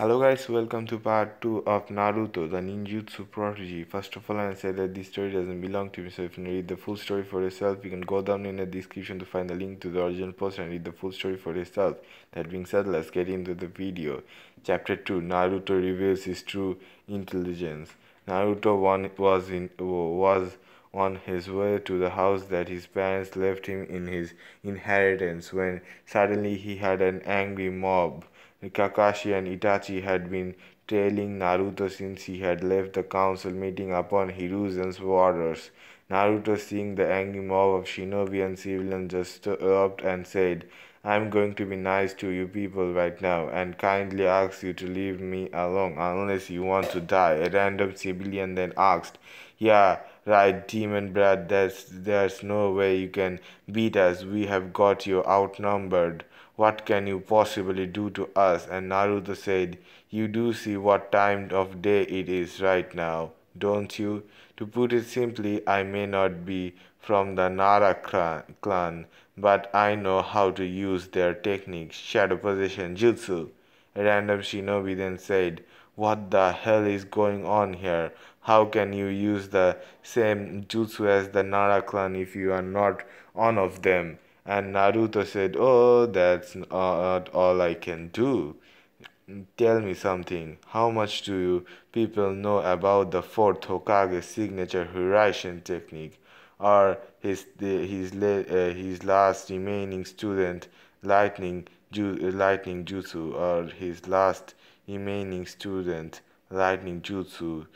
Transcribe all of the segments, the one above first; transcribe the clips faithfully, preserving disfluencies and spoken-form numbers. Hello guys, welcome to part two of Naruto, the Ninjutsu prodigy. First of all, I said that this story doesn't belong to me, so if you read the full story for yourself, you can go down in the description to find the link to the original post and read the full story for yourself. That being said, let's get into the video. Chapter two, Naruto reveals his true intelligence. Naruto one was, in, was on his way to the house that his parents left him in his inheritance when suddenly he had an angry mob. Kakashi and Itachi had been trailing Naruto since he had left the council meeting upon Hiruzen's orders. Naruto, seeing the angry mob of shinobi and civilians, just stood up and said, "I'm going to be nice to you people right now and kindly ask you to leave me alone unless you want to die." A random civilian then asked, "Yeah, right, demon brat, there's, there's no way you can beat us. We have got you outnumbered. What can you possibly do to us?" And Naruto said, "You do see what time of day it is right now, don't you? To put it simply, I may not be from the Nara clan, but I know how to use their technique, shadow possession jutsu." A random shinobi then said, "What the hell is going on here? How can you use the same jutsu as the Nara clan if you are not one of them?" And Naruto said, "Oh, that's not all I can do. Tell me something. How much do you people know about the fourth Hokage's signature Hiraishin technique, or his his uh, his last remaining student lightning ju lightning jutsu, or his last remaining student lightning jutsu?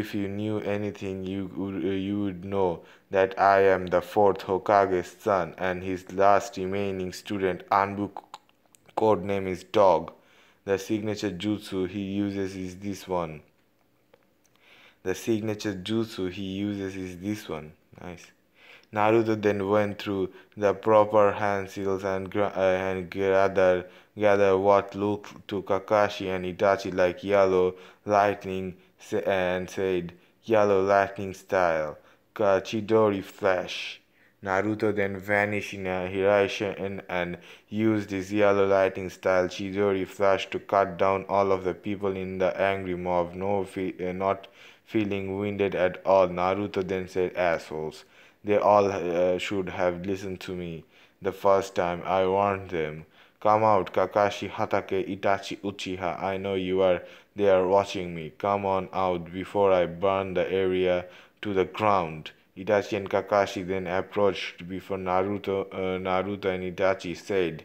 If you knew anything, you would, you would know that I am the fourth Hokage's son, and his last remaining student, Anbu, codename is Dog. The signature jutsu he uses is this one. The signature jutsu he uses is this one." Nice. Naruto then went through the proper hand seals and, uh, and gathered, gathered what looked to Kakashi and Itachi like yellow lightning, and said, "Yellow lightning style, Chidori flash." Naruto then vanished in a Hiraishin and, and used his yellow lightning style Chidori flash to cut down all of the people in the angry mob. No, fe uh, not feeling winded at all, Naruto then said, "Assholes, they all uh, should have listened to me the first time. I warned them. Come out, Kakashi Hatake, Itachi Uchiha. I know you are. They are watching me. Come on out before I burn the area to the ground." Itachi and Kakashi then approached before Naruto, uh, Naruto and Itachi said,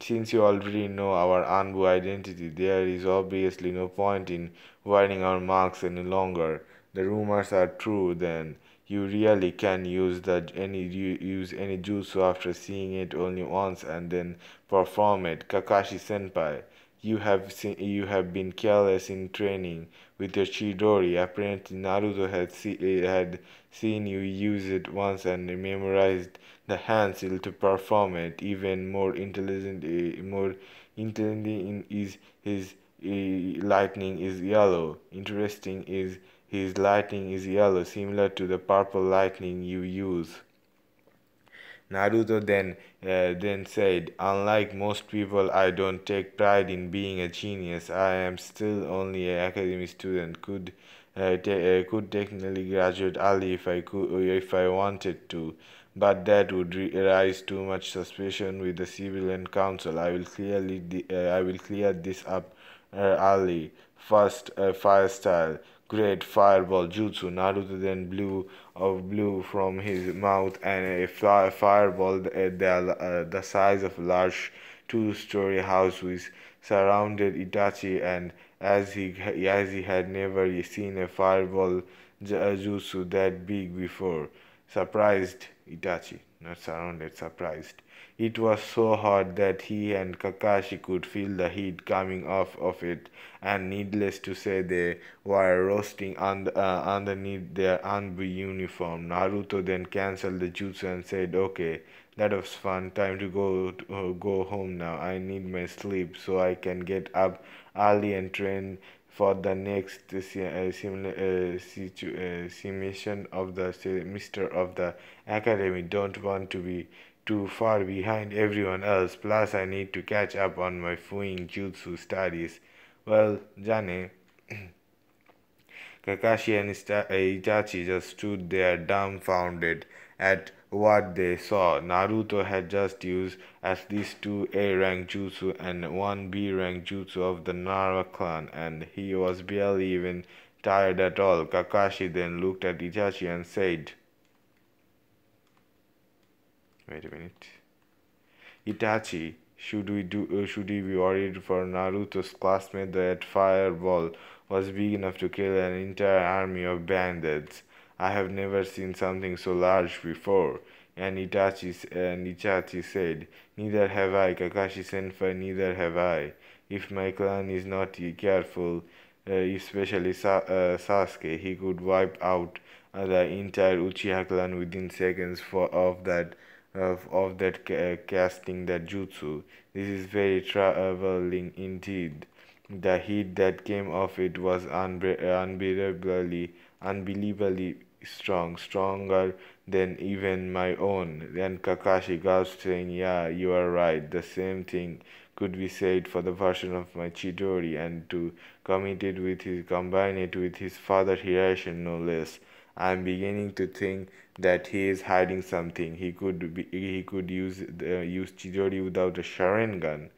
"Since you already know our Anbu identity, there is obviously no point in wearing our marks any longer. The rumors are true then. You really can use that any use any jutsu after seeing it only once and then perform it. Kakashi senpai, you have seen, you have been careless in training with your Chidori. Apparently Naruto had see, had seen you use it once and memorized the hand seal to perform it. Even more intelligent, uh, more intelligent in, is his uh, lightning is yellow. Interesting is his lightning is yellow, similar to the purple lightning you use." Naruto then uh, then said, "Unlike most people, I don't take pride in being a genius. I am still only an academic student. Could uh, te uh, could technically graduate early if I could, if I wanted to, but that would raise too much suspicion with the civilian council. I will clearly de uh, I will clear this up uh, early. First, uh, fire style, great fireball jutsu." Naruto then blew of blew from his mouth and a fly, fireball at the, uh, the size of a large two-story house which surrounded Itachi, and as he as he had never seen a fireball jutsu that big before, surprised Itachi. Not surrounded, surprised. It was so hot that he and Kakashi could feel the heat coming off of it, and needless to say, they were roasting un uh, underneath their Anbu uniform. Naruto then cancelled the jutsu and said, "Okay, that was fun. Time to go to, uh, go home now. I need my sleep so I can get up early and train for the next uh, sim uh, situ uh, simulation of the semester of the academy. Don't want to be too far behind everyone else. Plus, I need to catch up on my Fuin Jutsu studies. well, Jane. Kakashi and Itachi just stood there dumbfounded at what they saw. Naruto had just used at least two A-rank jutsu and one B-rank jutsu of the Nara clan, and he was barely even tired at all. Kakashi then looked at Itachi and said, wait a minute, Itachi, should we do? Should we be worried for Naruto's classmate? That fireball was big enough to kill an entire army of bandits. I have never seen something so large before. And Itachi, and Itachi said, neither have I, Kakashi-senpai, neither have I. If my clan is not careful, uh, especially Sa uh, Sasuke, he could wipe out uh, the entire Uchiha clan within seconds for of that of, of that ca casting that jutsu. This is very troubling indeed. The heat that came off it was unbe unbearably, unbelievably strong, stronger than even my own. Then Kakashi gasped, saying, yeah, you are right. The same thing could be said for the version of my Chidori, and to commit it with his, combine it with his father Hiraishin, no less. I am beginning to think that he is hiding something. He could be, he could use uh, use Chidori without a Sharingan.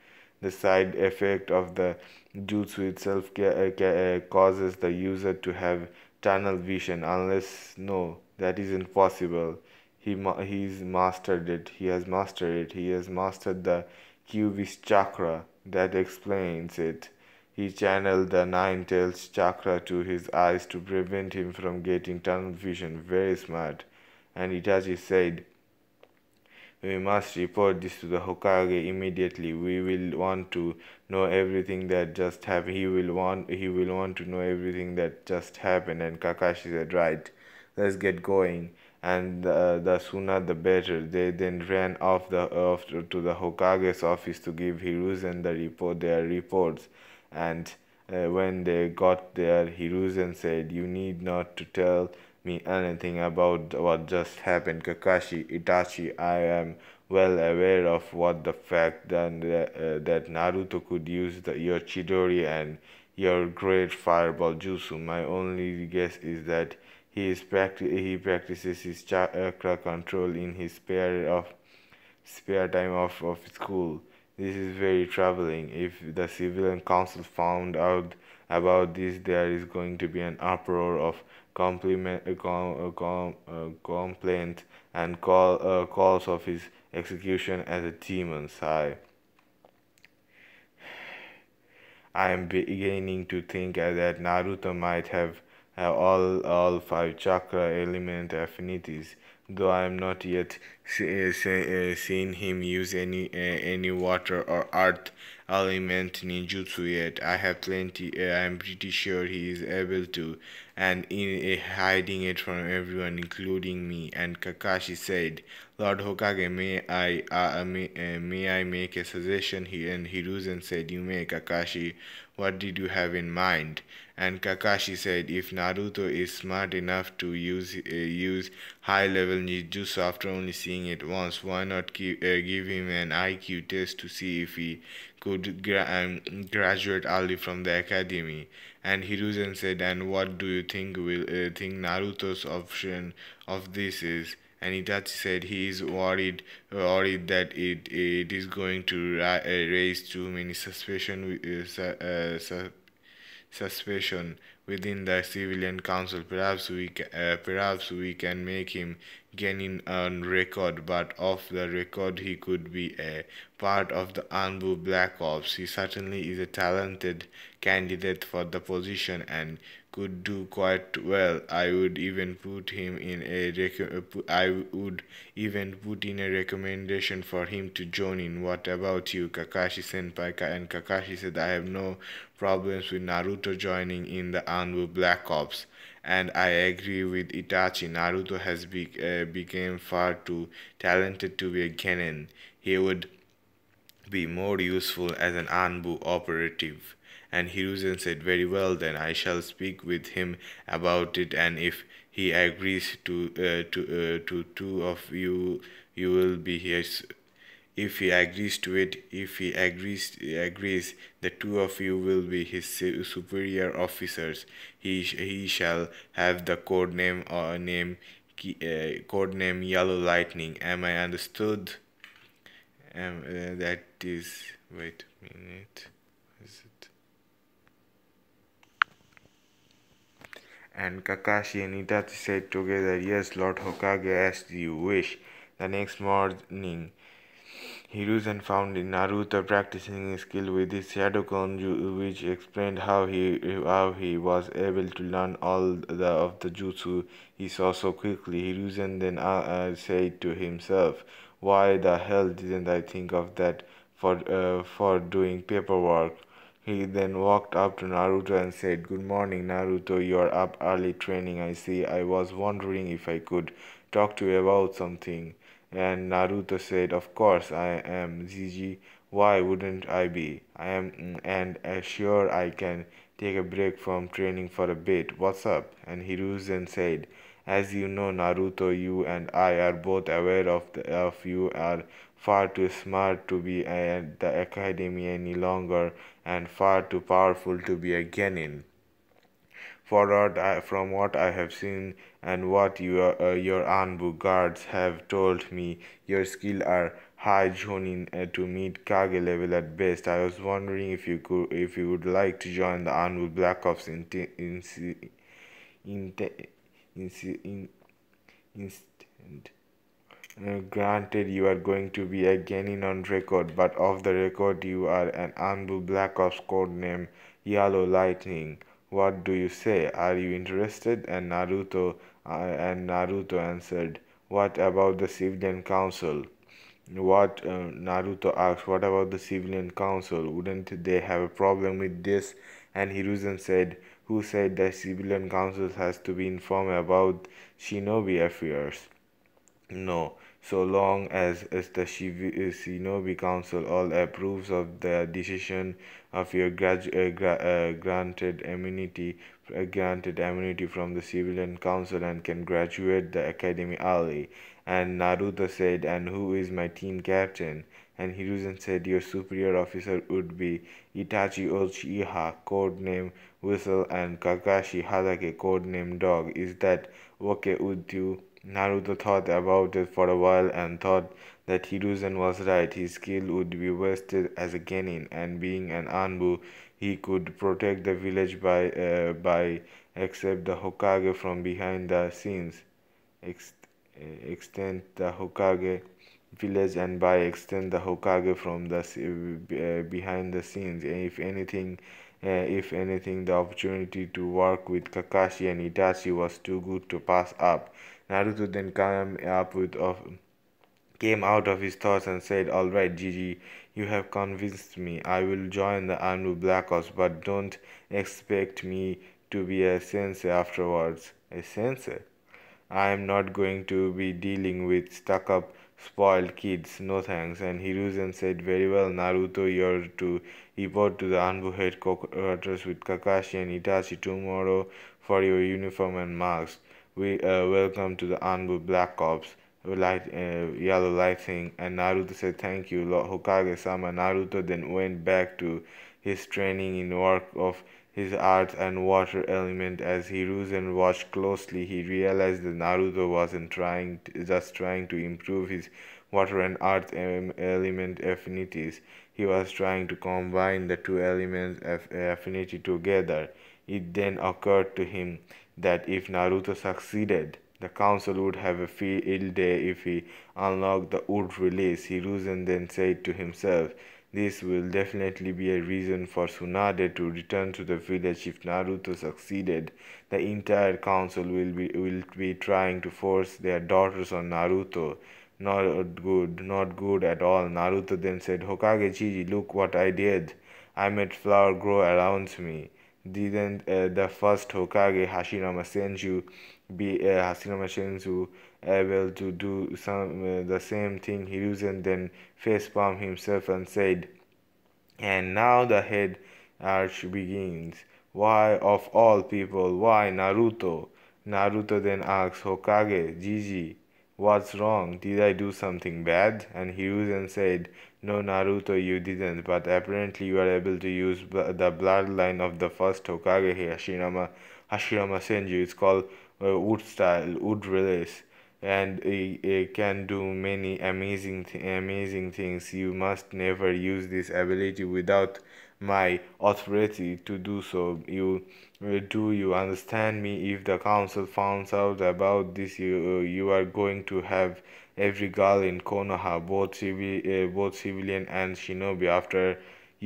The side effect of the jutsu itself ca ca causes the user to have tunnel vision, unless, no, that isn't possible. He ma he's mastered it. He has mastered it. He has mastered the Kyuubi's chakra. That explains it. He channeled the Nine Tails chakra to his eyes to prevent him from getting tunnel vision. Very smart. And Itachi said, we must report this to the Hokage immediately. We will want to know everything that just happened. He will want he will want to know everything that just happened. And Kakashi said, right, let's get going. And uh, the sooner the better. They then ran off the off to the Hokage's office to give Hiruzen the report their reports. And uh, when they got there, Hiruzen said, you need not to tell me anything about what just happened, Kakashi. Itachi, I am well aware of what the fact that, uh, that Naruto could use the, your Chidori and your great fireball jutsu. My only guess is that he is practi he practices his chakra control in his spare of spare time of, of school. This is very troubling. If the civilian council found out about this, there is going to be an uproar of compliment, uh, com, uh, com, uh, complaint and call uh, calls of his execution as a demon. Sigh. I am beginning to think uh, that Naruto might have uh, all all five chakra element affinities, though I am not yet see, uh, see, uh, seen him use any uh, any water or earth element ninjutsu yet. I have plenty. Uh, I am pretty sure he is able to, and in uh, hiding it from everyone, including me. And Kakashi said, Lord Hokage, may I uh, may, uh, may I make a suggestion? He and Hiruzen said, you may, Kakashi. What did you have in mind? And Kakashi said, if Naruto is smart enough to use uh, use high-level ninjutsu after only seeing it once, why not give, uh, give him an I Q test to see if he could gra um, graduate early from the academy? And Hiruzen said, and what do you think will uh, think Naruto's option of this is? And Itachi said, he is worried worried that it it is going to ra raise too many suspicion uh, su uh, su suspicion within the civilian council. Perhaps we uh, perhaps we can make him gain in on record, but off the record he could be a part of the Anbu Black Ops. He certainly is a talented candidate for the position and could do quite well. I would even put him in a rec I would even put in a recommendation for him to join in. What about you, Kakashi-senpai? And Kakashi said, I have no problems with Naruto joining in the Anbu Black Ops. And I agree with Itachi. Naruto has be, uh, become far too talented to be a genin. He would be more useful as an Anbu operative. And Hiruzen said, very well then, I shall speak with him about it, and if he agrees to uh, to uh, to two of you, you will be his If he agrees to it, if he agrees, agrees, the two of you will be his superior officers. He he shall have the code name or uh, name uh, code name Yellow Lightning. Am I understood? Um, uh, that is. Wait a minute. Is it? And Kakashi and Itachi said together, "Yes, Lord Hokage, as you wish." The next morning, Hiruzen found Naruto practicing his skill with his shadow jutsu, which explained how he how he was able to learn all the, of the jutsu he saw so quickly. Hiruzen then uh, uh, said to himself, "Why the hell didn't I think of that for uh, for doing paperwork?" He then walked up to Naruto and said, "Good morning, Naruto. You're up early training, I see. I was wondering if I could talk to you about something." And Naruto said, "Of course I am, Gigi. Why wouldn't I be? I am, and uh, sure I can take a break from training for a bit. What's up?" And Hiruzen said, "As you know, Naruto, you and I are both aware of the, of you are far too smart to be at the academy any longer, and far too powerful to be a genin. For from what I have seen and what your uh, your Anbu guards have told me, your skill are high jonin uh, to meet Kage level at best. I was wondering if you could, if you would like to join the Anbu Black Ops in in in in in instant. Uh, granted, you are going to be a genin on record, but off the record, you are an Anbu Black Ops code name Yellow Lightning. What do you say? Are you interested?" And Naruto uh, and Naruto answered, "What about the civilian council?" What uh, Naruto asked, "What about the civilian council? Wouldn't they have a problem with this?" And Hiruzen said, "Who said that civilian council has to be informed about shinobi affairs? No. So long as, as the Shinobi Council all approves of the decision of your gradu uh, gra uh, granted immunity, uh, granted immunity from the civilian council and can graduate the academy early." And Naruto said, "And who is my team captain?" And Hiruzen said, "Your superior officer would be Itachi Uchiha, codename Whistle, and Kakashi Hatake, codename Dog. Is that okay with you?" Naruto thought about it for a while and thought that Hiruzen was right. His skill would be wasted as a genin, and being an Anbu, he could protect the village by uh, by except the Hokage from behind the scenes, Ex extend the Hokage village, and by extend the Hokage from the uh, behind the scenes. And if anything, uh, if anything, the opportunity to work with Kakashi and Itachi was too good to pass up. Naruto then came up with of came out of his thoughts and said, "All right, Gigi, you have convinced me. I will join the Anbu Black Ops, but don't expect me to be a sensei afterwards. A sensei? I am not going to be dealing with stuck-up, spoiled kids. No thanks." And Hiruzen said, "Very well, Naruto, you're to report to the Anbu headquarters with Kakashi and Itachi tomorrow for your uniform and marks. We uh, welcome to the Anbu Black Ops, light, uh, Yellow Lightning." And Naruto said, "Thank you, Lord Hokage-sama." Naruto then went back to his training in work of his earth and water element. As Hiruzen watched closely, he realized that Naruto wasn't trying, to, just trying to improve his water and earth element affinities. He was trying to combine the two elements of affinity together. It then occurred to him that if Naruto succeeded, the council would have a field day if he unlocked the wood release. Hiruzen then said to himself, "This will definitely be a reason for Tsunade to return to the village. If Naruto succeeded, the entire council will be will be trying to force their daughters on Naruto. Not good, not good at all." Naruto then said, "Hokage Chiji, look what I did. I made flower grow around me. Didn't uh, the first Hokage Hashirama Senju be uh, Hashirama Senju able to do some uh, the same thing?" Hiruzen then facepalmed himself and said, "And now the head arch begins. Why of all people? Why Naruto?" Naruto then asks, "Hokage Jiji, What's wrong? Did I do something bad? And Hiruzen said, No, Naruto, you didn't, but apparently you are able to use bl the bloodline of the first Hokage Hashirama, Hashirama Senju. It's called uh, wood style, wood release, and it, it can do many amazing, th amazing things. You must never use this ability without my authority to do so. You uh, do you understand me? If the council finds out about this, you uh, you are going to have every girl in Konoha, both civil, uh, both civilian and shinobi, after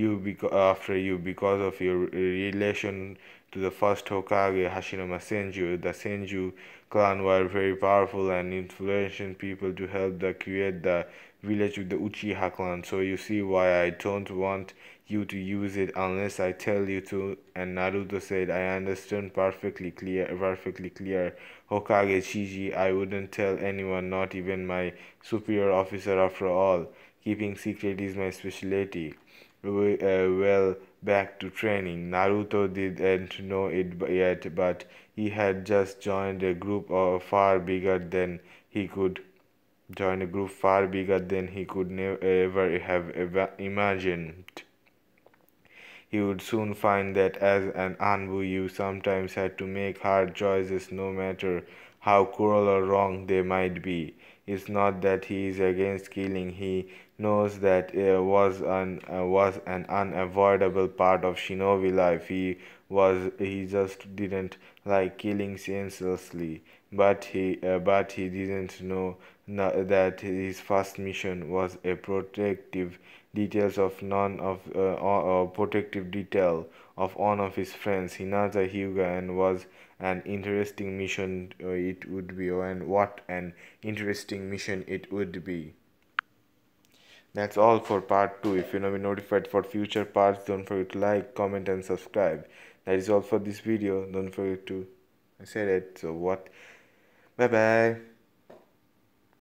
you beca after you because of your relation to the first Hokage Hashirama Senju. The Senju clan were very powerful and influential people to help the create the village with the Uchiha clan. So you see why I don't want you to use it unless I tell you to. And Naruto said, I understand perfectly clear, perfectly clear. Hokage Chiji, I wouldn't tell anyone, not even my superior officer after all. Keeping secret is my specialty. We, uh, well, back to training. Naruto didn't know it yet, but he had just joined a group of far bigger than he could join a group far bigger than he could never ever have ever imagined. He would soon find that as an Anbu, you sometimes had to make hard choices no matter how cruel or wrong they might be. It's not that he is against killing. He knows that it was an uh, was an unavoidable part of shinobi life. He was he just didn't like killing senselessly, but he uh, but he didn't know that his first mission was a protective details of none of uh, or, or protective detail of one of his friends, Hinata Hyuga, and was an interesting mission uh, it would be, and what an interesting mission it would be. That's all for part two. If you want to be notified for future parts, don't forget to like, comment, and subscribe. That is all for this video. Don't forget to I said it. So what? Bye bye.